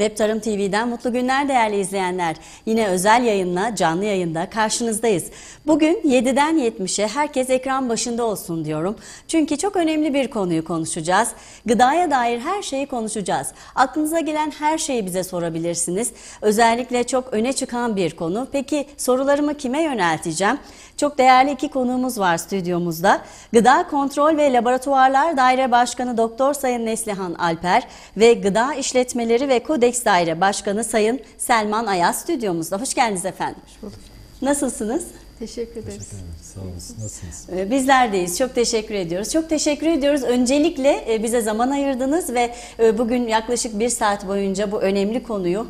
Web Tarım TV'den mutlu günler değerli izleyenler. Yine özel yayınla, canlı yayında karşınızdayız. Bugün 7'den 70'e herkes ekran başında olsun diyorum. Çünkü çok önemli bir konuyu konuşacağız. Gıdaya dair her şeyi konuşacağız. Aklınıza gelen her şeyi bize sorabilirsiniz. Özellikle çok öne çıkan bir konu. Peki sorularımı kime yönelteceğim? Çok değerli iki konuğumuz var stüdyomuzda. Gıda Kontrol ve Laboratuvarlar Daire Başkanı Doktor Sayın Neslihan Alper ve Gıda İşletmeleri ve Kodeks Daire Başkanı Sayın Selman Ayas stüdyomuzda. Hoş geldiniz efendim. Hoş bulduk. Nasılsınız? Teşekkür ederiz. Teşekkür ederim. Sağ olun. Nasılsınız? Bizler deyiz. Çok teşekkür ediyoruz. Çok teşekkür ediyoruz. Öncelikle bize zaman ayırdınız ve bugün yaklaşık bir saat boyunca bu önemli konuyu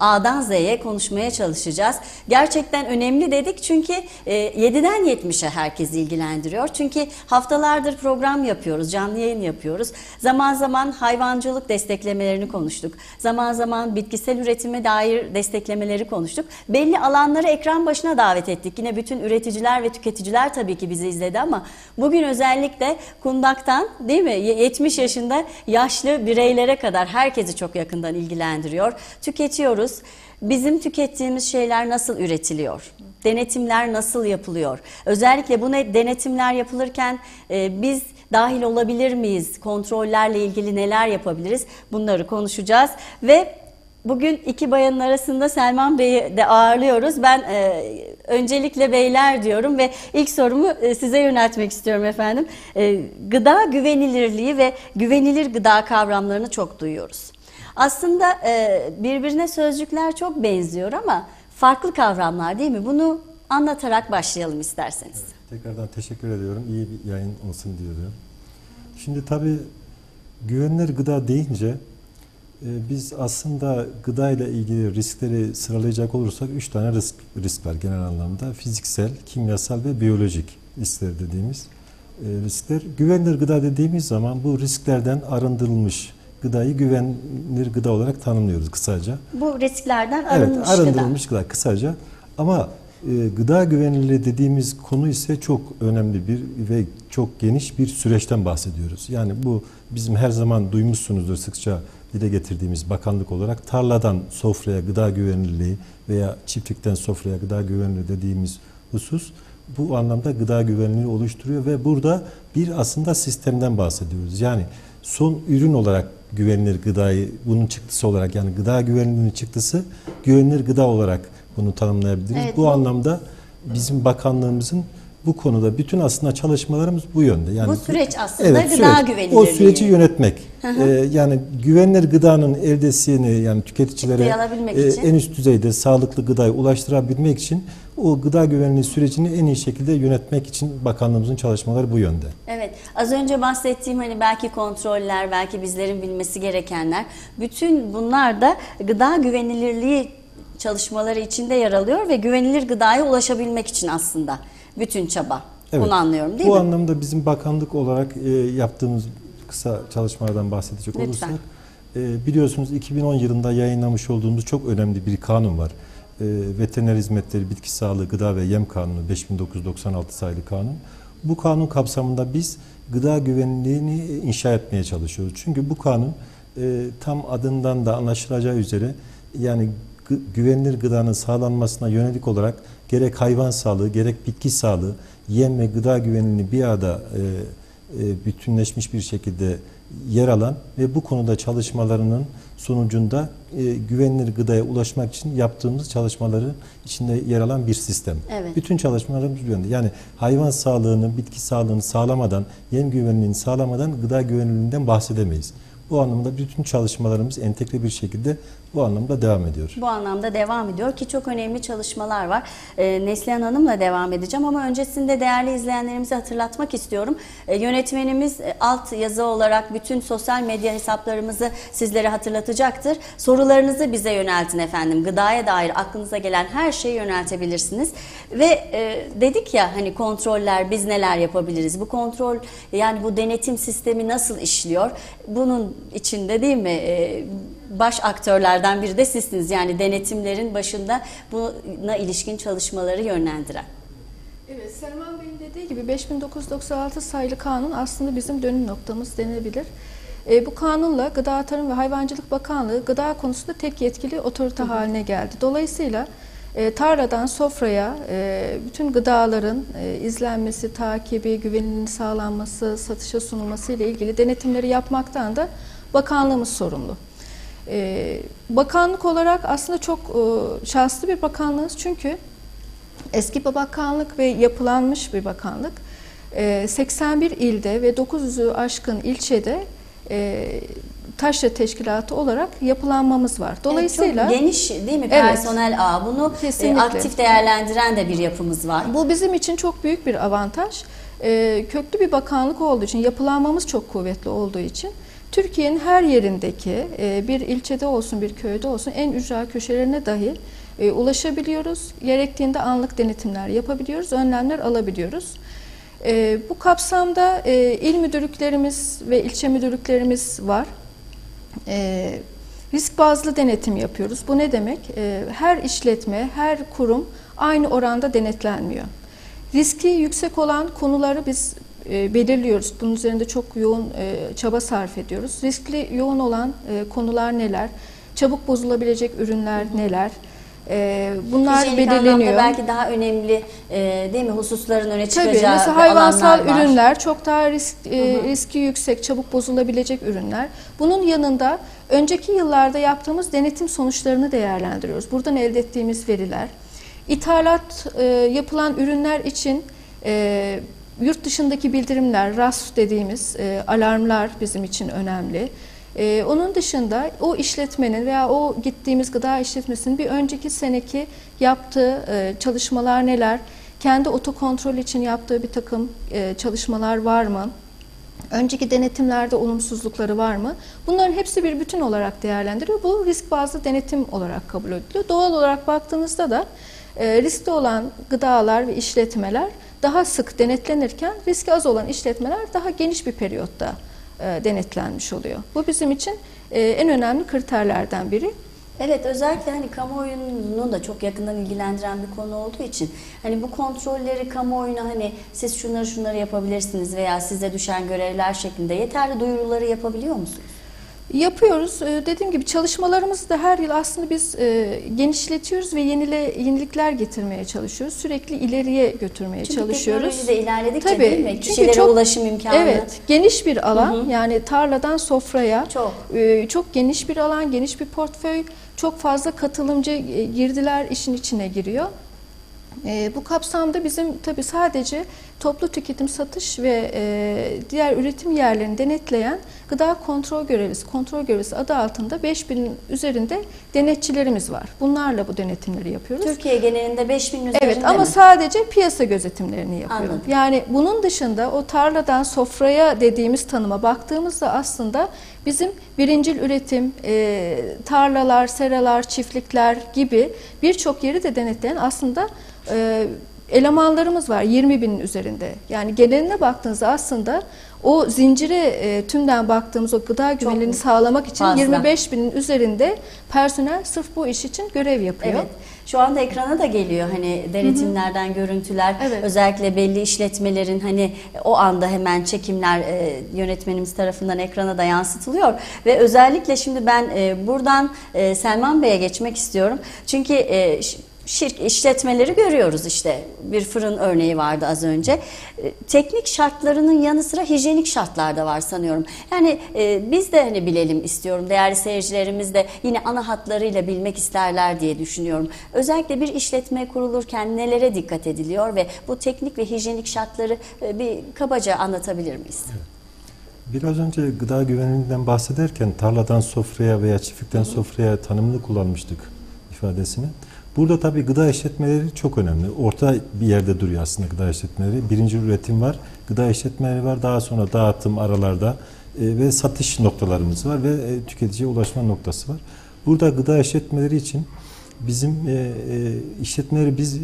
A'dan Z'ye konuşmaya çalışacağız. Gerçekten önemli dedik çünkü 7'den 70'e herkes ilgilendiriyor. Çünkü haftalardır program yapıyoruz, canlı yayın yapıyoruz. Zaman zaman hayvancılık desteklemelerini konuştuk. Zaman zaman bitkisel üretime dair desteklemeleri konuştuk. Belli alanları ekran başına davet ettik. Yine bütün üreticiler ve tüketiciler tabii ki bizi izledi ama bugün özellikle kundaktan değil mi 70 yaşında yaşlı bireylere kadar herkesi çok yakından ilgilendiriyor. Tüketiyoruz. Bizim tükettiğimiz şeyler nasıl üretiliyor? Denetimler nasıl yapılıyor? Özellikle bu denetimler yapılırken biz dahil olabilir miyiz? Kontrollerle ilgili neler yapabiliriz? Bunları konuşacağız ve bugün iki bayanın arasında Selman Bey'i de ağırlıyoruz. Ben öncelikle beyler diyorum ve ilk sorumu size yöneltmek istiyorum efendim. Gıda güvenilirliği ve güvenilir gıda kavramlarını çok duyuyoruz. Aslında birbirine sözcükler çok benziyor ama farklı kavramlar değil mi? Bunu anlatarak başlayalım isterseniz. Evet, tekrardan teşekkür ediyorum. İyi bir yayın olsun diyorum. Şimdi tabii güvenilir gıda deyince biz aslında gıda ile ilgili riskleri sıralayacak olursak 3 tane risk var genel anlamda. Fiziksel, kimyasal ve biyolojik riskler dediğimiz riskler. Güvenilir gıda dediğimiz zaman bu risklerden arındırılmış gıdayı güvenilir gıda olarak tanımlıyoruz kısaca. Bu risklerden arındırılmış, evet, arındırılmış gıda kısaca. Ama gıda güvenilirliği dediğimiz konu ise çok önemli bir ve çok geniş bir süreçten bahsediyoruz. Yani bu bizim her zaman duymuşsunuzdur sıkça dile getirdiğimiz bakanlık olarak tarladan sofraya gıda güvenilirliği veya çiftlikten sofraya gıda güvenilirliği dediğimiz husus bu anlamda gıda güvenilirliği oluşturuyor ve burada bir aslında sistemden bahsediyoruz. Yani son ürün olarak güvenilir gıdayı bunun çıktısı olarak yani gıda güvenilirliğinin çıktısı güvenilir gıda olarak bunu tanımlayabiliriz. Evet, bu anlamda bizim bakanlığımızın bu konuda bütün aslında çalışmalarımız bu yönde. Yani bu süreç aslında evet, gıda güvenilirliği. O süreci yönetmek. Yani güvenilir gıdanın eldesini yani tüketicilere en üst düzeyde sağlıklı gıdayı ulaştırabilmek için o gıda güvenliği sürecini en iyi şekilde yönetmek için bakanlığımızın çalışmaları bu yönde. Evet. Az önce bahsettiğim hani belki kontroller, belki bizlerin bilmesi gerekenler. Bütün bunlar da gıda güvenilirliği çalışmaları içinde yer alıyor ve güvenilir gıdaya ulaşabilmek için aslında bütün çaba. Evet. Bunu anlıyorum değil mi? Bu anlamda bizim bakanlık olarak yaptığımız kısa çalışmalardan bahsedecek olursak biliyorsunuz 2010 yılında yayınlamış olduğumuz çok önemli bir kanun var. Veteriner Hizmetleri, Bitki Sağlığı, Gıda ve Yem Kanunu 5996 sayılı kanun. Bu kanun kapsamında biz gıda güvenliğini inşa etmeye çalışıyoruz. Çünkü bu kanun tam adından da anlaşılacağı üzere yani güvenilir gıdanın sağlanmasına yönelik olarak gerek hayvan sağlığı, gerek bitki sağlığı, yem ve gıda güvenilirliğini bir arada bütünleşmiş bir şekilde yer alan ve bu konuda çalışmalarının sonucunda güvenilir gıdaya ulaşmak için yaptığımız çalışmaları içinde yer alan bir sistem. Evet. Bütün çalışmalarımız bu yönde. Yani hayvan sağlığını, bitki sağlığını sağlamadan, yem güvenilirliğini sağlamadan gıda güvenilirliğinden bahsedemeyiz. Bu anlamda bütün çalışmalarımız entegre bir şekilde bu anlamda devam ediyor. Bu anlamda devam ediyor ki çok önemli çalışmalar var. Neslihan Hanım'la devam edeceğim ama öncesinde değerli izleyenlerimizi hatırlatmak istiyorum. Yönetmenimiz alt yazı olarak bütün sosyal medya hesaplarımızı sizlere hatırlatacaktır. Sorularınızı bize yöneltin efendim. Gıdaya dair aklınıza gelen her şeyi yöneltebilirsiniz. Ve dedik ya hani kontroller biz neler yapabiliriz? Bu kontrol yani bu denetim sistemi nasıl işliyor? Bunun içinde değil mi? Baş aktörlerden biri de sizsiniz. Yani denetimlerin başında buna ilişkin çalışmaları yönlendiren. Evet, Selman Bey'in dediği gibi 5996 sayılı kanun aslında bizim dönüm noktamız denilebilir. Bu kanunla Gıda, Tarım ve Hayvancılık Bakanlığı gıda konusunda tek yetkili otorite haline geldi. Dolayısıyla tarladan sofraya bütün gıdaların izlenmesi, takibi, güvenilirliğinin sağlanması, satışa sunulması ile ilgili denetimleri yapmaktan da bakanlığımız sorumlu. Bakanlık olarak aslında çok şanslı bir bakanlığız, çünkü eski bir bakanlık ve yapılanmış bir bakanlık. 81 ilde ve 900'ü aşkın ilçede taşra teşkilatı olarak yapılanmamız var. Dolayısıyla çok geniş değil mi personel ağı? Bunu kesinlikle aktif değerlendiren de bir yapımız var. Bu bizim için çok büyük bir avantaj. Köklü bir bakanlık olduğu için, yapılanmamız çok kuvvetli olduğu için Türkiye'nin her yerindeki bir ilçede olsun, bir köyde olsun en ücra köşelerine dahi ulaşabiliyoruz. Gerektiğinde anlık denetimler yapabiliyoruz, önlemler alabiliyoruz. Bu kapsamda il müdürlüklerimiz ve ilçe müdürlüklerimiz var. Risk bazlı denetim yapıyoruz. Bu ne demek? Her işletme, her kurum aynı oranda denetlenmiyor. Riski yüksek olan konuları biz belirliyoruz. Bunun üzerinde çok yoğun çaba sarf ediyoruz. Riskli yoğun olan konular neler? Çabuk bozulabilecek ürünler neler? Bunlar belirleniyor. Belki daha önemli değil mi hususların öne çıkacağı alanlar var. Mesela hayvansal ürünler çok daha riski yüksek, çabuk bozulabilecek ürünler. Bunun yanında önceki yıllarda yaptığımız denetim sonuçlarını değerlendiriyoruz. Buradan elde ettiğimiz veriler. İthalat yapılan ürünler için yurt dışındaki bildirimler, RAS dediğimiz alarmlar bizim için önemli. Onun dışında o işletmenin veya o gittiğimiz gıda işletmesinin bir önceki seneki yaptığı çalışmalar neler, kendi otokontrol için yaptığı bir takım çalışmalar var mı, önceki denetimlerde olumsuzlukları var mı, bunların hepsi bir bütün olarak değerlendiriyor. Bu risk bazlı denetim olarak kabul ediliyor. Doğal olarak baktığınızda da riskli olan gıdalar ve işletmeler daha sık denetlenirken riski az olan işletmeler daha geniş bir periyotta denetlenmiş oluyor. Bu bizim için en önemli kriterlerden biri. Evet, özellikle hani kamuoyunu da çok yakından ilgilendiren bir konu olduğu için hani bu kontrolleri kamuoyuna hani siz şunları şunları yapabilirsiniz veya size düşen görevler şeklinde yeterli duyuruları yapabiliyor musunuz? Yapıyoruz. Dediğim gibi çalışmalarımızı da her yıl aslında biz genişletiyoruz ve yenilikler getirmeye çalışıyoruz. Sürekli ileriye götürmeye çalışıyoruz. Çünkü teknoloji de ilerledikçe tabii, değil mi? Kişilere çok, ulaşım imkanı. Evet. Geniş bir alan. Yani tarladan sofraya. Çok geniş bir alan, geniş bir portföy. Çok fazla katılımcı girdiler, işin içine giriyor. Bu kapsamda bizim tabii sadece toplu tüketim, satış ve diğer üretim yerlerini denetleyen gıda kontrol görevlisi adı altında 5000'in üzerinde denetçilerimiz var. Bunlarla bu denetimleri yapıyoruz. Türkiye genelinde 5000'in üzerinde. Evet, ama sadece piyasa gözetimlerini yapıyoruz. Anladım. Yani bunun dışında o tarladan sofraya dediğimiz tanıma baktığımızda aslında bizim birincil üretim, tarlalar, seralar, çiftlikler gibi birçok yeri de denetleyen aslında elemanlarımız var, 20.000'in üzerinde. Yani geneline baktığınızda aslında o zincire tümden baktığımız o gıda güvenliğini sağlamak için 25.000'in üzerinde personel sırf bu iş için görev yapıyor. Evet. Şu anda ekrana da geliyor hani denetimlerden görüntüler. Evet. Özellikle belli işletmelerin hani o anda hemen çekimler yönetmenimiz tarafından ekrana da yansıtılıyor. Ve özellikle şimdi ben buradan Selman Bey'e geçmek istiyorum. Çünkü işletmeleri görüyoruz işte. Bir fırın örneği vardı az önce. Teknik şartlarının yanı sıra hijyenik şartlar da var sanıyorum. Yani biz de hani bilelim istiyorum. Değerli seyircilerimiz de yine ana hatlarıyla bilmek isterler diye düşünüyorum. Özellikle bir işletme kurulurken nelere dikkat ediliyor ve bu teknik ve hijyenik şartları bir kabaca anlatabilir miyiz? Biraz önce gıda güvenliğinden bahsederken tarladan sofraya veya çiftlikten sofraya tanımını kullanmıştık ifadesini. Burada tabii gıda işletmeleri çok önemli. Orta bir yerde duruyor aslında gıda işletmeleri. Birinci üretim var, gıda işletmeleri var. Daha sonra dağıtım aralarda ve satış noktalarımız var ve tüketiciye ulaşma noktası var. Burada gıda işletmeleri için bizim işletmeleri biz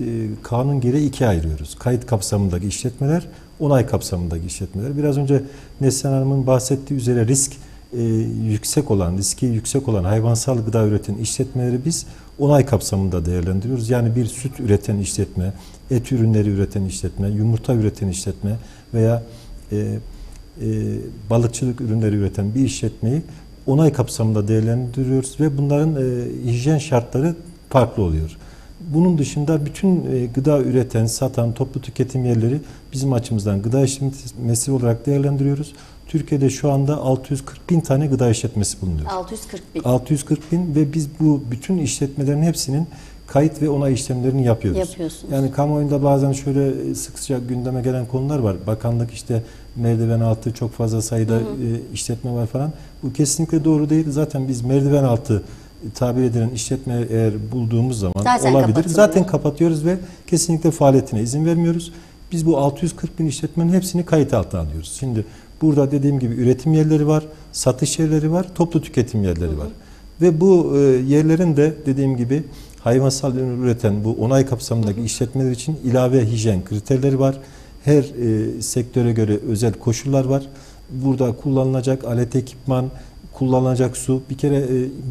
kanun gereği ikiye ayırıyoruz. Kayıt kapsamındaki işletmeler, onay kapsamındaki işletmeler. Biraz önce Neslihan Hanım'ın bahsettiği üzere riski yüksek olan hayvansal gıda üreten işletmeleri biz onay kapsamında değerlendiriyoruz. Yani bir süt üreten işletme, et ürünleri üreten işletme, yumurta üreten işletme veya balıkçılık ürünleri üreten bir işletmeyi onay kapsamında değerlendiriyoruz ve bunların hijyen şartları farklı oluyor. Bunun dışında bütün gıda üreten, satan, toplu tüketim yerleri bizim açımızdan gıda işletmesi olarak değerlendiriyoruz. Türkiye'de şu anda 640.000 tane gıda işletmesi bulunuyor. 640.000. 640.000 ve biz bu bütün işletmelerin hepsinin kayıt ve onay işlemlerini yapıyoruz. Yapıyorsunuz. Yani kamuoyunda bazen şöyle sıkça gündeme gelen konular var. Bakanlık işte merdiven altı çok fazla sayıda işletme var falan. Bu kesinlikle doğru değil. Zaten biz merdiven altı tabir edilen işletme eğer bulduğumuz zaman zaten olabilir. Zaten kapatıyoruz ve kesinlikle faaliyetine izin vermiyoruz. Biz bu 640.000 işletmenin hepsini kayıt altına alıyoruz. Şimdi burada dediğim gibi üretim yerleri var, satış yerleri var, toplu tüketim yerleri var. Ve bu yerlerin de dediğim gibi hayvansal ürün üreten bu onay kapsamındaki işletmeler için ilave hijyen kriterleri var. Her sektöre göre özel koşullar var. Burada kullanılacak alet ekipman, kullanılacak su, bir kere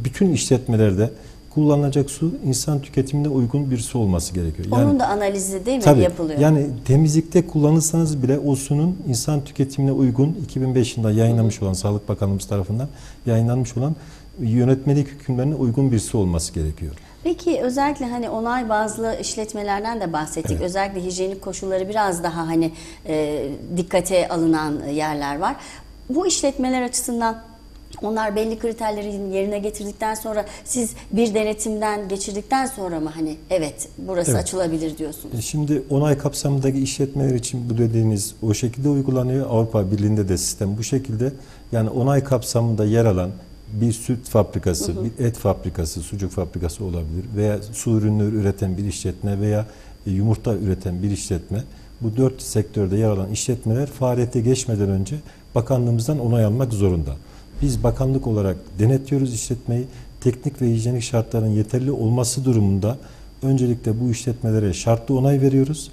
bütün işletmelerde kullanılacak su insan tüketimine uygun bir su olması gerekiyor. Yani, onun da analizi değil mi tabii, yapılıyor? Yani temizlikte kullanırsanız bile o sunun insan tüketimine uygun 2005 yılında yayınlanmış olan Sağlık Bakanlığımız tarafından yayınlanmış olan yönetmelik hükümlerine uygun bir su olması gerekiyor. Peki özellikle hani onay bazlı işletmelerden de bahsettik. Evet. Özellikle hijyenik koşulları biraz daha hani dikkate alınan yerler var. Bu işletmeler açısından onlar belli kriterleri yerine getirdikten sonra siz bir denetimden geçirdikten sonra mı hani evet burası açılabilir diyorsunuz? Şimdi onay kapsamındaki işletmeler için bu dediğiniz o şekilde uygulanıyor. Avrupa Birliği'nde de sistem bu şekilde. Yani onay kapsamında yer alan bir süt fabrikası, bir et fabrikası, sucuk fabrikası olabilir veya su ürünleri üreten bir işletme veya yumurta üreten bir işletme. Bu dört sektörde yer alan işletmeler faaliyete geçmeden önce bakanlığımızdan onay almak zorunda. Biz bakanlık olarak denetliyoruz işletmeyi. Teknik ve hijyenik şartların yeterli olması durumunda öncelikle bu işletmelere şartlı onay veriyoruz.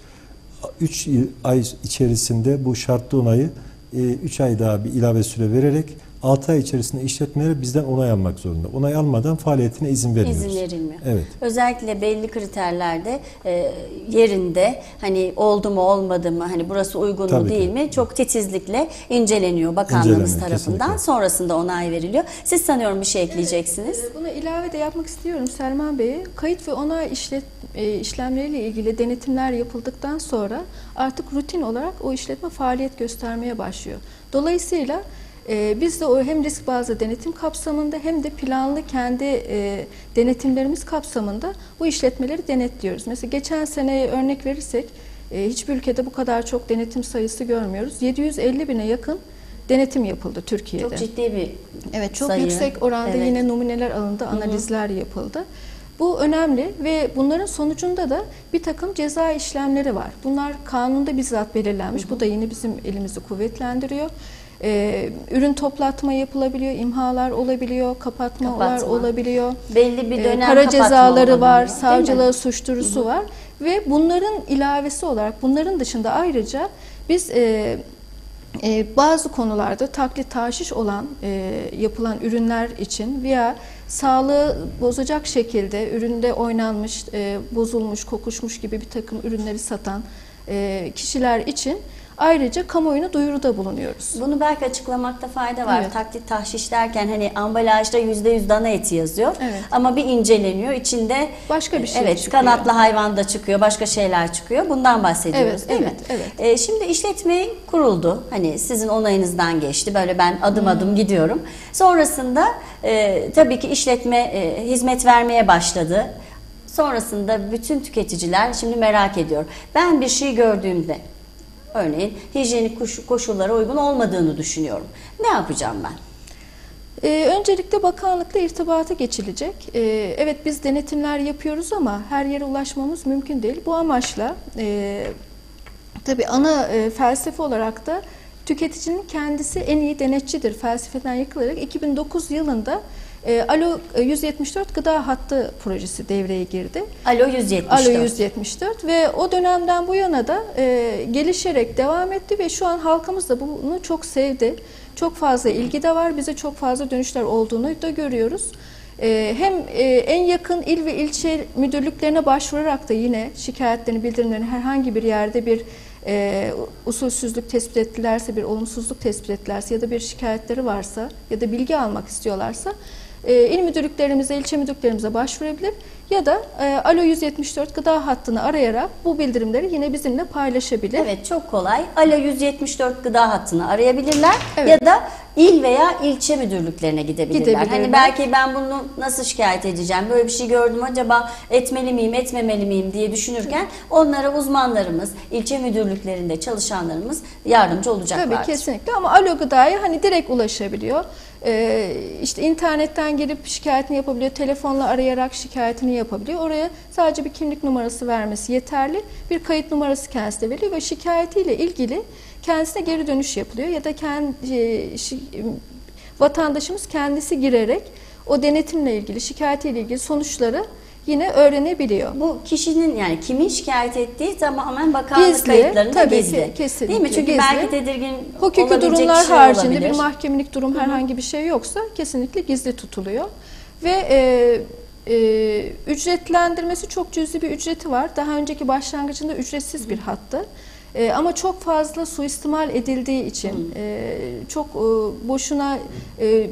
3 ay içerisinde bu şartlı onayı 3 ay daha bir ilave süre vererek 6 ay içerisinde işletmeleri bizden onay almak zorunda. Onay almadan faaliyetine izin veriyoruz. İzin verilmiyor. Evet. Özellikle belli kriterlerde yerinde hani oldu mu olmadı mı hani burası uygun mu değil mi çok titizlikle inceleniyor bakanlığımız tarafından. Kesinlikle. Sonrasında onay veriliyor. Siz sanıyorum bir şey ekleyeceksiniz. Evet, buna ilave de yapmak istiyorum Selman Bey. Kayıt ve onay işlemleriyle ilgili denetimler yapıldıktan sonra artık rutin olarak o işletme faaliyet göstermeye başlıyor. Dolayısıyla biz de o hem risk bazlı denetim kapsamında hem de planlı kendi denetimlerimiz kapsamında bu işletmeleri denetliyoruz. Mesela geçen seneye örnek verirsek hiçbir ülkede bu kadar çok denetim sayısı görmüyoruz. 750.000'e yakın denetim yapıldı Türkiye'de. Çok ciddi bir sayı. Yüksek oranda yine numuneler alındı, analizler yapıldı. Bu önemli ve bunların sonucunda da bir takım ceza işlemleri var. Bunlar kanunda bizzat belirlenmiş. Bu da yine bizim elimizi kuvvetlendiriyor. Ürün toplatma yapılabiliyor, imhalar olabiliyor, kapatmalar olabiliyor. Belli bir dönem para cezaları var, savcılığa suç duyurusu var ve bunların ilavesi olarak bunların dışında ayrıca biz bazı konularda taklit taşiş olan yapılan ürünler için veya sağlığı bozacak şekilde üründe oynanmış, bozulmuş, kokuşmuş gibi bir takım ürünleri satan kişiler için ayrıca kamuoyuna duyuruda bulunuyoruz. Bunu belki açıklamakta fayda var. Evet. Taklit tahşiş derken hani ambalajda %100 dana eti yazıyor. Evet. Ama bir inceleniyor. İçinde başka bir şey çıkıyor. Kanatlı hayvan da çıkıyor. Başka şeyler çıkıyor. Bundan bahsediyoruz değil mi? Evet. Şimdi işletme kuruldu. Hani sizin onayınızdan geçti. Böyle ben adım adım gidiyorum. Sonrasında tabii ki işletme hizmet vermeye başladı. Sonrasında bütün tüketiciler şimdi merak ediyor. Ben bir şey gördüğümde örneğin hijyenik koşullara uygun olmadığını düşünüyorum. Ne yapacağım ben? Öncelikle bakanlıkla irtibata geçilecek. Evet biz denetimler yapıyoruz ama her yere ulaşmamız mümkün değil. Bu amaçla tabii ana felsefe olarak da tüketicinin kendisi en iyi denetçidir felsefeden yakılarak 2009 yılında ALO 174 gıda hattı projesi devreye girdi. ALO 174. ALO 174 ve o dönemden bu yana da gelişerek devam etti ve şu an halkımız da bunu çok sevdi. Çok fazla ilgi de var. Bize çok fazla dönüşler olduğunu da görüyoruz. Hem en yakın il ve ilçe müdürlüklerine başvurarak da yine şikayetlerini, bildirimlerini herhangi bir yerde bir usulsüzlük tespit ettilerse, bir olumsuzluk tespit ettilerse ya da bir şikayetleri varsa ya da bilgi almak istiyorlarsa il müdürlüklerimize, ilçe müdürlüklerimize başvurabilir ya da ALO 174 gıda hattını arayarak bu bildirimleri yine bizimle paylaşabilir. Evet, çok kolay. ALO 174 gıda hattını arayabilirler, evet, ya da il veya ilçe müdürlüklerine gidebilirler. Hani belki ben bunu nasıl şikayet edeceğim, böyle bir şey gördüm, acaba etmeli miyim, etmemeli miyim diye düşünürken onlara uzmanlarımız, ilçe müdürlüklerinde çalışanlarımız yardımcı olacaklar. Tabii, kesinlikle. Ama ALO Gıda'ya hani direkt ulaşabiliyor. İşte internetten gelip şikayetini yapabiliyor, telefonla arayarak şikayetini yapabiliyor. Oraya sadece bir kimlik numarası vermesi yeterli. Bir kayıt numarası kendisine veriyor ve şikayetiyle ilgili kendisine geri dönüş yapılıyor. Ya da vatandaşımız kendisi girerek o denetimle ilgili, şikayetiyle ilgili sonuçları yine öğrenebiliyor. Bu kişinin, yani kimin şikayet ettiği tamamen bakanlık kayıtlarında gizli. Kesinlikle. Değil mi? Çünkü gizli. Belki tedirgin hukuki durumlar haricinde olabilir. Bir mahkemelik durum, hı-hı, herhangi bir şey yoksa kesinlikle gizli tutuluyor. Ve ücretlendirmesi çok cüzi bir ücreti var. Daha önceki başlangıcında ücretsiz, hı-hı, bir hattı. Ama çok fazla suistimal edildiği için, çok boşuna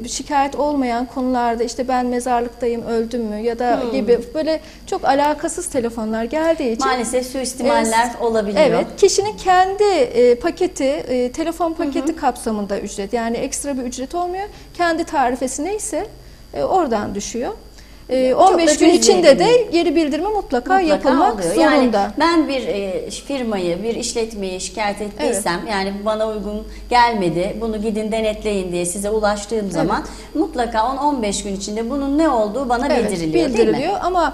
şikayet olmayan konularda, işte ben mezarlıktayım, öldüm mü ya da gibi böyle çok alakasız telefonlar geldiği için maalesef suistimaller olabiliyor. Evet, kişinin kendi paketi, telefon paketi, hı-hı, kapsamında ücret, yani ekstra bir ücret olmuyor. Kendi tarifesi neyse oradan düşüyor. 15 gün içinde de geri bildirme mutlaka yapılmak oluyor. Zorunda. Yani ben bir firmayı, bir işletmeyi şikayet ettiysem, evet, yani bana uygun gelmedi, bunu gidin denetleyin diye size ulaştığım, evet, zaman mutlaka 10-15 gün içinde bunun ne olduğu bana, evet, bildiriliyor değil mi? Ama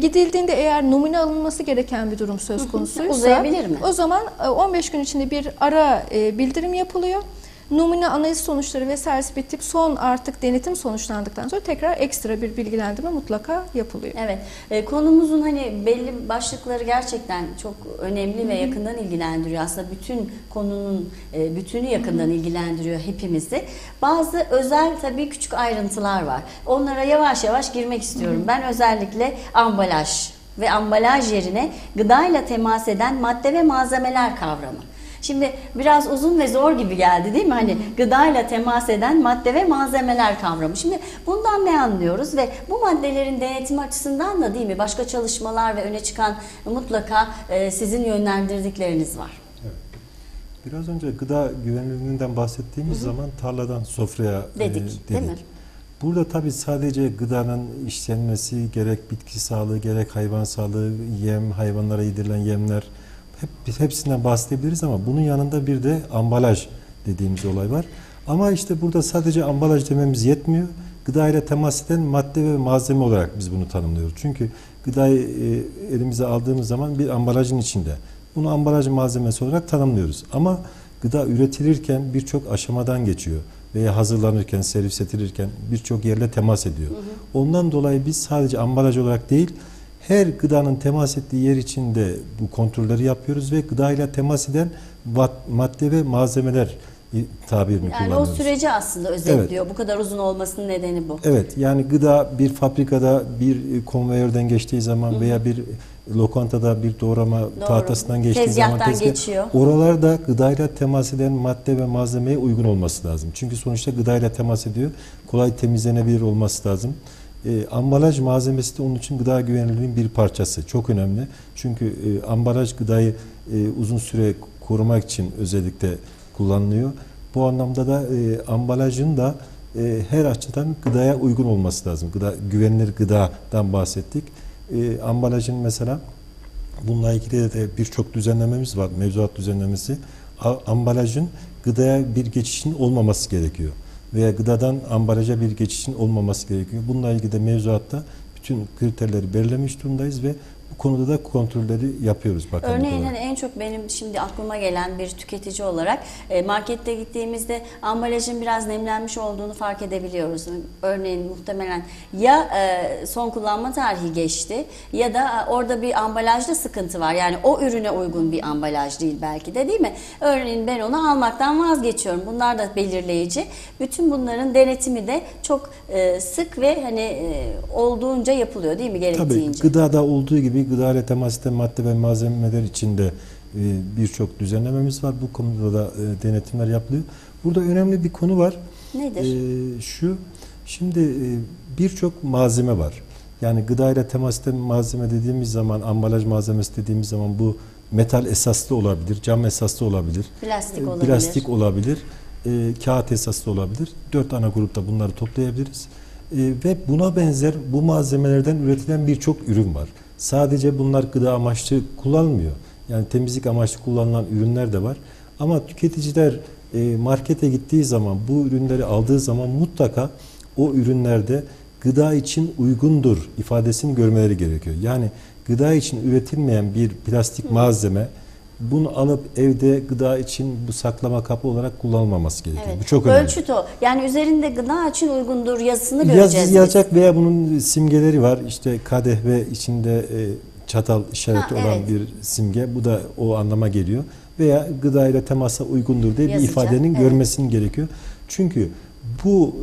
gidildiğinde eğer numune alınması gereken bir durum söz konusuysa uzayabilir mi? O zaman 15 gün içinde bir ara bildirim yapılıyor. Numune analiz sonuçları vesairesi bitip son artık denetim sonuçlandıktan sonra tekrar ekstra bir bilgilendirme mutlaka yapılıyor. Evet, konumuzun hani belli başlıkları gerçekten çok önemli, hı-hı, ve yakından ilgilendiriyor. Aslında bütün konunun bütünü yakından, hı-hı, ilgilendiriyor hepimizi. Bazı özel tabii küçük ayrıntılar var. Onlara yavaş yavaş girmek istiyorum. Hı-hı. Ben özellikle ambalaj ve ambalaj yerine gıdayla temas eden madde ve malzemeler kavramı. Şimdi biraz uzun ve zor gibi geldi değil mi? Hani gıdayla temas eden madde ve malzemeler kavramı. Şimdi bundan ne anlıyoruz ve bu maddelerin denetimi açısından da değil mi? Başka çalışmalar ve öne çıkan mutlaka sizin yönlendirdikleriniz var. Evet. Biraz önce gıda güvenilirliğinden bahsettiğimiz, hı hı, zaman tarladan sofraya dedik. Değil mi? Burada tabii sadece gıdanın işlenmesi, gerek bitki sağlığı, gerek hayvan sağlığı, yem, hayvanlara yedirilen yemler, hepsinden bahsedebiliriz ama bunun yanında bir de ambalaj dediğimiz olay var. Ama işte burada sadece ambalaj dememiz yetmiyor. Gıda ile temas eden madde ve malzeme olarak biz bunu tanımlıyoruz. Çünkü gıdayı elimize aldığımız zaman bir ambalajın içinde. Bunu ambalaj malzemesi olarak tanımlıyoruz. Ama gıda üretilirken birçok aşamadan geçiyor. Veya hazırlanırken, servis edilirken birçok yerle temas ediyor. Ondan dolayı biz sadece ambalaj olarak değil, her gıdanın temas ettiği yer içinde bu kontrolleri yapıyoruz ve gıdayla temas eden madde ve malzemeler tabirini kullanıyoruz. Yani o süreci aslında özetliyor. Evet. Bu kadar uzun olmasının nedeni bu. Evet, yani gıda bir fabrikada bir konveyörden geçtiği zaman, hı-hı, veya bir lokantada bir doğrama, doğru, tahtasından geçtiği zaman geçiyor. Oralarda gıdayla temas eden madde ve malzemeye uygun olması lazım. Çünkü sonuçta gıdayla temas ediyor. Kolay temizlenebilir olması lazım. Ambalaj malzemesi de onun için gıda güvenilirliğinin bir parçası. Çok önemli. Çünkü ambalaj gıdayı uzun süre korumak için özellikle kullanılıyor. Bu anlamda da ambalajın da her açıdan gıdaya uygun olması lazım. Gıda, güvenilir gıdadan bahsettik. Ambalajın mesela bununla ilgili de birçok düzenlememiz var. Mevzuat düzenlemesi. Ambalajın gıdaya bir geçişin olmaması gerekiyor. Veya gıdadan ambalaja bir geçişin olmaması gerekiyor. Bununla ilgili de mevzuatta bütün kriterleri belirlemiş durumdayız ve bu konuda da kontrolleri yapıyoruz. Örneğin hani en çok benim şimdi aklıma gelen bir tüketici olarak markette gittiğimizde ambalajın biraz nemlenmiş olduğunu fark edebiliyoruz. Örneğin muhtemelen ya son kullanma tarihi geçti ya da orada bir ambalajda sıkıntı var. Yani o ürüne uygun bir ambalaj değil belki de, değil mi? Örneğin ben onu almaktan vazgeçiyorum. Bunlar da belirleyici. Bütün bunların denetimi de çok sık ve hani olduğunca yapılıyor değil mi? Gerektiğince. Tabii gıdada olduğu gibi gıda ile temas eden madde ve malzemeler içinde birçok düzenlememiz var. Bu konuda da denetimler yapılıyor. Burada önemli bir konu var. Nedir? Şu, şimdi birçok malzeme var. Yani gıdayla temas eden malzeme dediğimiz zaman, ambalaj malzemesi dediğimiz zaman bu metal esaslı olabilir, cam esaslı olabilir, plastik olabilir, kağıt esaslı olabilir. 4 ana grupta bunları toplayabiliriz. Ve buna benzer bu malzemelerden üretilen birçok ürün var. Sadece bunlar gıda amaçlı kullanılmıyor. Yani temizlik amaçlı kullanılan ürünler de var. Ama tüketiciler markete gittiği zaman, bu ürünleri aldığı zaman mutlaka o ürünlerde gıda için uygundur ifadesini görmeleri gerekiyor. Yani gıda için üretilmeyen bir plastik malzeme, bunu alıp evde gıda için bu saklama kapı olarak kullanılmaması gerekiyor. Evet. Bu çok önemli. Ölçüt o. Yani üzerinde gıda için uygundur yazısını göreceğiz. Yazacak veya bunun simgeleri var. İşte kadeh ve içinde çatal işareti olan bir simge. Bu da o anlama geliyor. Veya gıdayla temasa uygundur diye bir ifadenin görmesini gerekiyor. Çünkü bu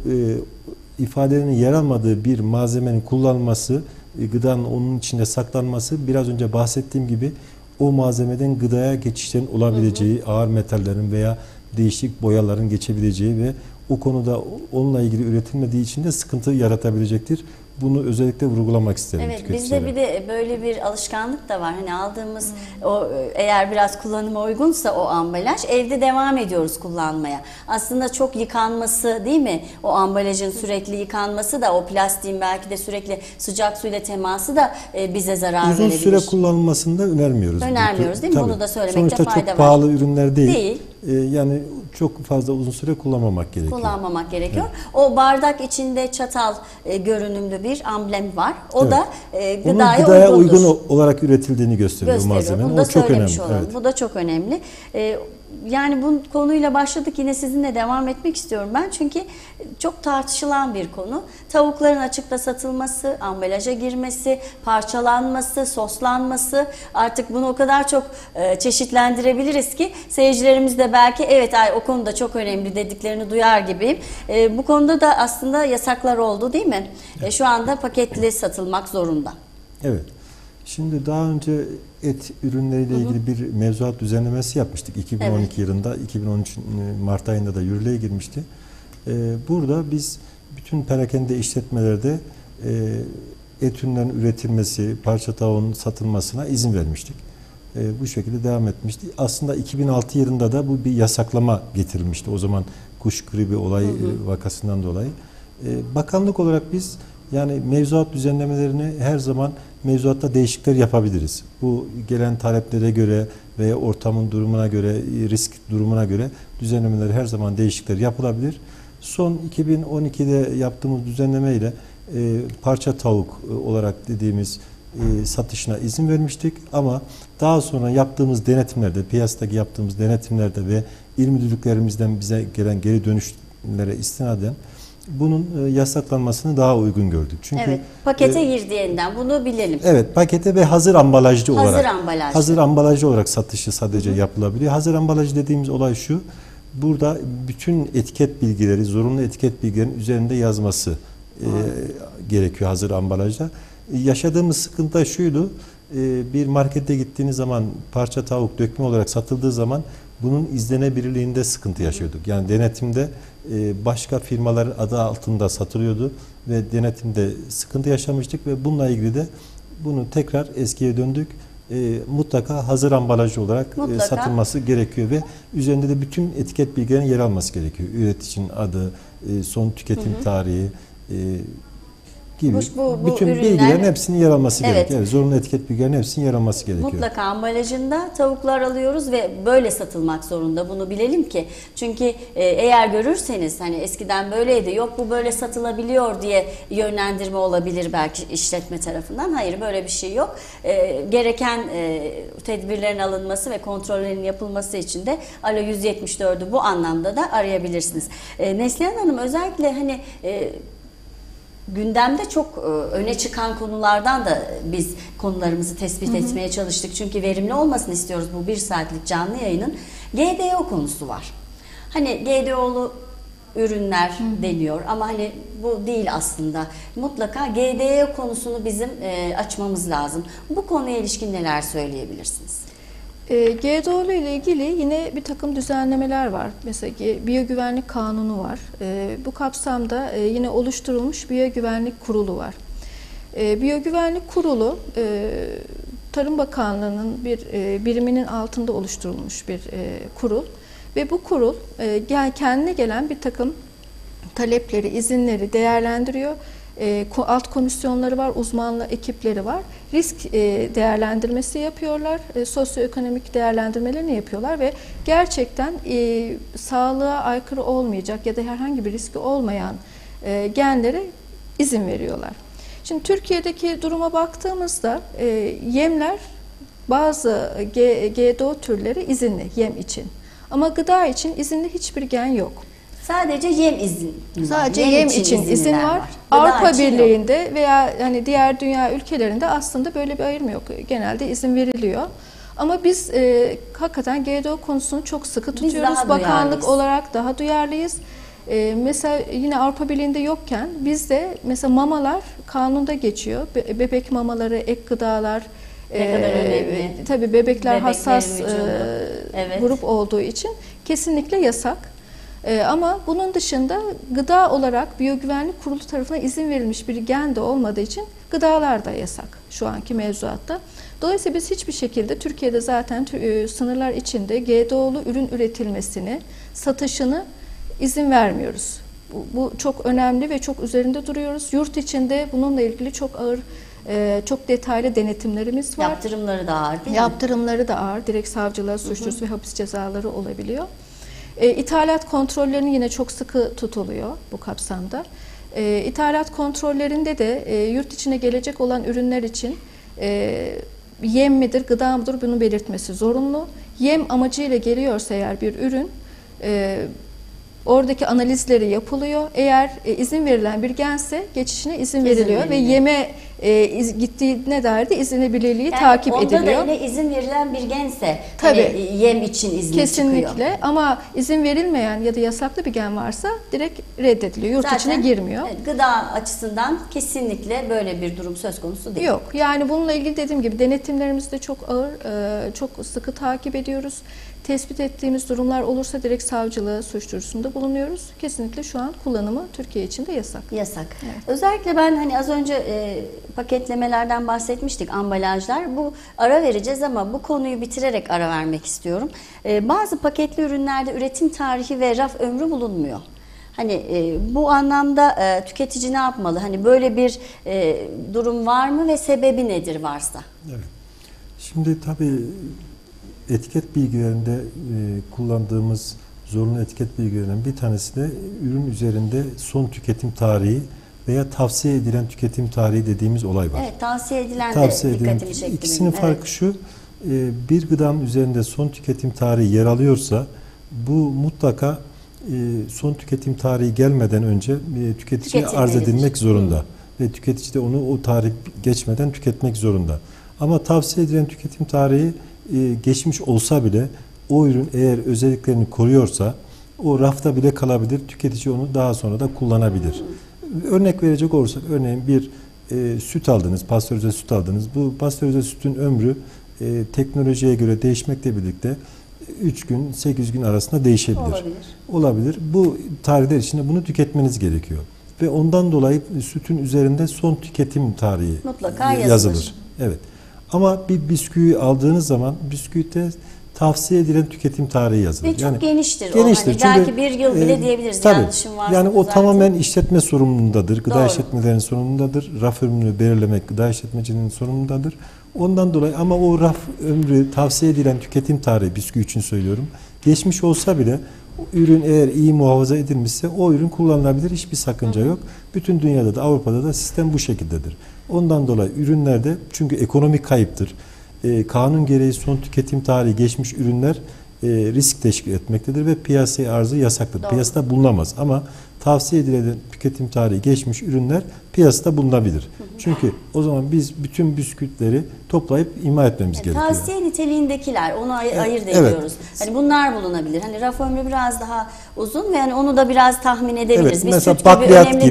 ifadenin yer almadığı bir malzemenin kullanılması, gıdanın onun içinde saklanması, biraz önce bahsettiğim gibi o malzemeden gıdaya geçişlerin olabileceği, ağır metallerin veya değişik boyaların geçebileceği ve o konuda onunla ilgili üretilmediği için de sıkıntı yaratabilecektir. Bunu özellikle vurgulamak isterim. Evet, bizde bir de böyle bir alışkanlık da var. Hani aldığımız o, eğer biraz kullanıma uygunsa o ambalaj, evde devam ediyoruz kullanmaya. Aslında çok yıkanması, değil mi? O ambalajın sürekli yıkanması da, o plastiğin belki de sürekli sıcak suyla teması da bize zarar verebilir. Uzun süre kullanılmasını da önermiyoruz. Önermiyoruz, değil mi? Tabii. Bunu da söylemekte fayda var. Sonuçta çok pahalı ürünler değil. Yani çok fazla uzun süre kullanmamak gerekiyor. Kullanmamak gerekiyor. Evet. O bardak içinde çatal görünümlü bir amblem var. O da gıdaya uygun olarak üretildiğini gösteriyor malzemenin. O çok önemli. Evet. Bu da çok önemli. Yani bu konuyla başladık, yine sizinle devam etmek istiyorum ben. Çünkü çok tartışılan bir konu. Tavukların açıkta satılması, ambalaja girmesi, parçalanması, soslanması. Artık bunu o kadar çok çeşitlendirebiliriz ki seyircilerimiz de belki evet ay, o konuda çok önemli dediklerini duyar gibiyim. Bu konuda da aslında yasaklar oldu, değil mi? Şu anda paketli satılmak zorunda. Evet. Şimdi daha önce et ürünleriyle ilgili bir mevzuat düzenlemesi yapmıştık 2012 yılında, 2013 Mart ayında da yürürlüğe girmişti. Burada biz bütün perakende işletmelerde et ürünlerinin üretilmesi, parça tavuğunun satılmasına izin vermiştik. Bu şekilde devam etmişti. Aslında 2006 yılında da bu bir yasaklama getirilmişti. O zaman kuş gribi olayı vakasından dolayı. Bakanlık olarak biz yani mevzuat düzenlemelerini her zaman mevzuatta değişiklikler yapabiliriz. Bu gelen taleplere göre veya ortamın durumuna göre, risk durumuna göre düzenlemeler her zaman değişiklikler yapılabilir. Son 2012'de yaptığımız düzenlemeyle parça tavuk olarak dediğimiz satışına izin vermiştik. Ama daha sonra yaptığımız denetimlerde, piyasadaki yaptığımız denetimlerde ve il müdürlüklerimizden bize gelen geri dönüşlere istinaden bunun yasaklanmasını daha uygun gördük. Çünkü pakete girdiğinden bunu bilelim. Evet, pakete ve hazır ambalajlı olarak satışı sadece yapılabiliyor. Hazır ambalaj dediğimiz olay şu. Burada bütün etiket bilgileri, zorunlu etiket bilgilerinin üzerinde yazması gerekiyor hazır ambalajda. Yaşadığımız sıkıntı şuydu. Bir markete gittiğiniz zaman parça tavuk dökme olarak satıldığı zaman bunun izlenebilirliğinde sıkıntı yaşıyorduk. Yani denetimde başka firmaların adı altında satılıyordu ve denetimde sıkıntı yaşamıştık ve bununla ilgili de bunu tekrar eskiye döndük. Mutlaka hazır ambalajlı olarak satılması gerekiyor ve üzerinde de bütün etiket bilgilerinin yer alması gerekiyor. Üreticinin adı, son tüketim tarihi gibi. Bu bütün ürünler, bilgilerin hepsinin yer alması gerekiyor. Evet, zorunlu etiket bilgilerinin hepsinin yer alması gerekiyor. Mutlaka ambalajında tavuklar alıyoruz ve böyle satılmak zorunda. Bunu bilelim ki. Çünkü eğer görürseniz hani eskiden böyleydi, yok bu böyle satılabiliyor diye yönlendirme olabilir belki işletme tarafından. Hayır, böyle bir şey yok. Gereken tedbirlerin alınması ve kontrollerin yapılması için de ALO 174'ü bu anlamda da arayabilirsiniz. Neslihan Hanım, özellikle hani gündemde çok öne çıkan konulardan da biz konularımızı tespit etmeye çalıştık. Çünkü verimli olmasını istiyoruz bu bir saatlik canlı yayının. GDO konusu var. Hani GDO'lu ürünler deniyor ama hani bu değil aslında. Mutlaka GDO konusunu bizim açmamız lazım. Bu konuya ilişkin neler söyleyebilirsiniz? GDO ile ilgili yine bir takım düzenlemeler var. Mesela Biyogüvenlik Kanunu var. Bu kapsamda yine oluşturulmuş Biyogüvenlik Kurulu var. Biyogüvenlik Kurulu Tarım Bakanlığı'nın bir biriminin altında oluşturulmuş bir kurul ve bu kurul kendine gelen bir takım talepleri, izinleri değerlendiriyor. Alt komisyonları var, uzmanlı ekipleri var. Risk değerlendirmesi yapıyorlar, sosyoekonomik değerlendirmelerini yapıyorlar ve gerçekten sağlığa aykırı olmayacak ya da herhangi bir riski olmayan genlere izin veriyorlar. Şimdi Türkiye'deki duruma baktığımızda yemler, bazı GDO türleri izinli yem için ama gıda için izinli hiçbir gen yok. Sadece yem izin. Sadece yem için izin var. Avrupa Birliği'nde veya hani diğer dünya ülkelerinde aslında böyle bir ayrım yok. Genelde izin veriliyor. Ama biz hakikaten GDO konusunu çok sıkı tutuyoruz. Bakanlık olarak daha duyarlıyız. Mesela yine Avrupa Birliği'nde yokken bizde mesela mamalar kanunda geçiyor. Bebek mamaları, ek gıdalar. Tabii bebekler hassas grup olduğu için kesinlikle yasak. Ama bunun dışında gıda olarak Biyogüvenlik Kurulu tarafından izin verilmiş bir gen de olmadığı için gıdalar da yasak şu anki mevzuatta. Dolayısıyla biz hiçbir şekilde Türkiye'de zaten sınırlar içinde GDO'lu ürün üretilmesini, satışını izin vermiyoruz. Bu çok önemli ve çok üzerinde duruyoruz. Yurt içinde bununla ilgili çok ağır, çok detaylı denetimlerimiz var. Yaptırımları da ağır değil mi? Yaptırımları da ağır. Direkt savcılığa, suçlusu ve hapis cezaları olabiliyor. İthalat kontrollerinin yine çok sıkı tutuluyor bu kapsamda. İthalat kontrollerinde de yurt içine gelecek olan ürünler için yem midir, gıda mıdır bunu belirtmesi zorunlu. Yem amacıyla geliyorsa eğer bir ürün, oradaki analizleri yapılıyor. Eğer izin verilen bir gense geçişine izin veriliyor ve yeme gittiğine dair de izlenebilirliği yani takip ediliyor. Onda da izin verilen bir gense hani yem için izin kesinlikle çıkıyor. Kesinlikle ama izin verilmeyen ya da yasaklı bir gen varsa direkt reddediliyor. Yurt içine girmiyor. Gıda açısından kesinlikle böyle bir durum söz konusu değil. Yok yani bununla ilgili dediğim gibi denetimlerimizi de çok ağır, çok sıkı takip ediyoruz. Tespit ettiğimiz durumlar olursa direkt savcılığa suç duyurusunda bulunuyoruz. Kesinlikle şu an kullanımı Türkiye için de yasak. Yasak. Evet. Özellikle ben hani az önce paketlemelerden bahsetmiştik, ambalajlar. Bu ara vereceğiz ama bu konuyu bitirerek ara vermek istiyorum. Bazı paketli ürünlerde üretim tarihi ve raf ömrü bulunmuyor. Hani bu anlamda tüketici ne yapmalı? Hani böyle bir durum var mı ve sebebi nedir varsa? Evet. Şimdi tabii etiket bilgilerinde kullandığımız zorunlu etiket bilgilerinden bir tanesi de ürün üzerinde son tüketim tarihi veya tavsiye edilen tüketim tarihi dediğimiz olay var. Evet, tavsiye edilen de dikkatimi çekti. İkisinin farkı şu, bir gıdanın üzerinde son tüketim tarihi yer alıyorsa bu mutlaka son tüketim tarihi gelmeden önce tüketiciye arz edilmek zorunda. Ve tüketici de onu o tarih geçmeden tüketmek zorunda. Ama tavsiye edilen tüketim tarihi geçmiş olsa bile o ürün eğer özelliklerini koruyorsa o rafta bile kalabilir. Tüketici onu daha sonra da kullanabilir. Örnek verecek olursak örneğin bir süt aldınız, pastörize süt aldınız. Bu pastörize sütün ömrü teknolojiye göre değişmekle birlikte 3 gün, 8 gün arasında değişebilir. Olabilir. Bu tarihler içinde bunu tüketmeniz gerekiyor. Ve ondan dolayı sütün üzerinde son tüketim tarihi mutlaka yazılır. Evet. Ama bir bisküvi aldığınız zaman bisküvide tavsiye edilen tüketim tarihi yazılır. Ve çok yani, geniştir. Hani belki bir yıl bile diyebiliriz. Yanlışım varsa yani o zaten tamamen işletme sorumluluğundadır. Gıda işletmelerinin sorumluluğundadır. Raf ömrünü belirlemek gıda işletmecinin sorumluluğundadır. Ondan dolayı ama o raf ömrü tavsiye edilen tüketim tarihi bisküvi için söylüyorum. Geçmiş olsa bile ürün eğer iyi muhafaza edilmişse o ürün kullanılabilir. Hiçbir sakınca yok. Bütün dünyada da Avrupa'da da sistem bu şekildedir. Ondan dolayı ürünlerde çünkü ekonomik kayıptır. Kanun gereği son tüketim tarihi geçmiş ürünler risk teşkil etmektedir ve piyasaya arzı yasaktır. Piyasada bulunamaz ama tavsiye edilen tüketim tarihi geçmiş ürünler piyasada bulunabilir. Çünkü o zaman biz bütün bisküvileri toplayıp imha etmemiz gerekiyor. Tavsiye niteliğindekiler, onu ayırt ediyoruz. Evet. Hani bunlar bulunabilir. Hani raf ömrü biraz daha uzun ve yani onu da biraz tahmin edebiliriz. Evet, mesela bakliyat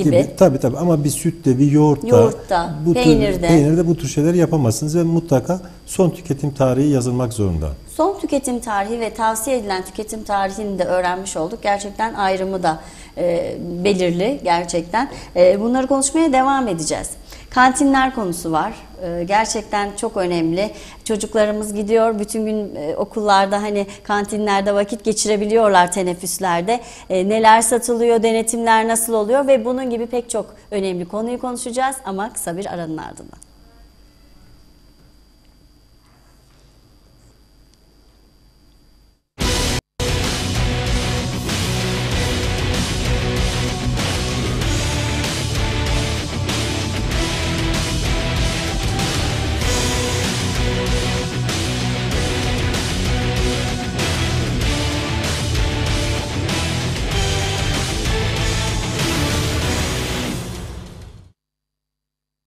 gibi. Tabii ama bir sütte, bir yoğurtta bu peynirde bu tür şeyler yapamazsınız ve mutlaka son tüketim tarihi yazılmak zorunda. Son tüketim tarihi ve tavsiye edilen tüketim tarihini de öğrenmiş olduk. Gerçekten ayrımı da belirli gerçekten. Bunları konuşmaya devam edeceğiz. Kantinler konusu var. Gerçekten çok önemli. Çocuklarımız gidiyor bütün gün okullarda hani kantinlerde vakit geçirebiliyorlar teneffüslerde. Neler satılıyor, denetimler nasıl oluyor ve bunun gibi pek çok önemli konuyu konuşacağız ama kısa bir aranın ardından.